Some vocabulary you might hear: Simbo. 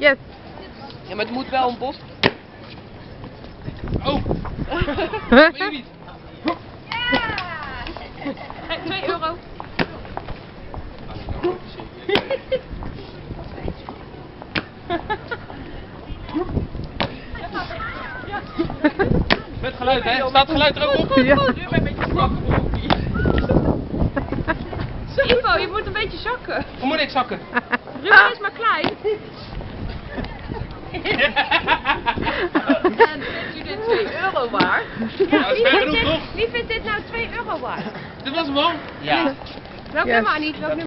Yes. Ja, maar het moet wel een bos. Oh! Baby's! Ja! 2 euro. Met geluid, hè? Staat geluid er ook op? Ja. Simbo, je moet een beetje zakken. Hoe moet ik zakken? Ruben is maar klein. En vindt u dit 2 euro waard? Ja, wie vindt dit nou 2 euro waard? Dit was hem wel. Ja. Welke maar niet, welke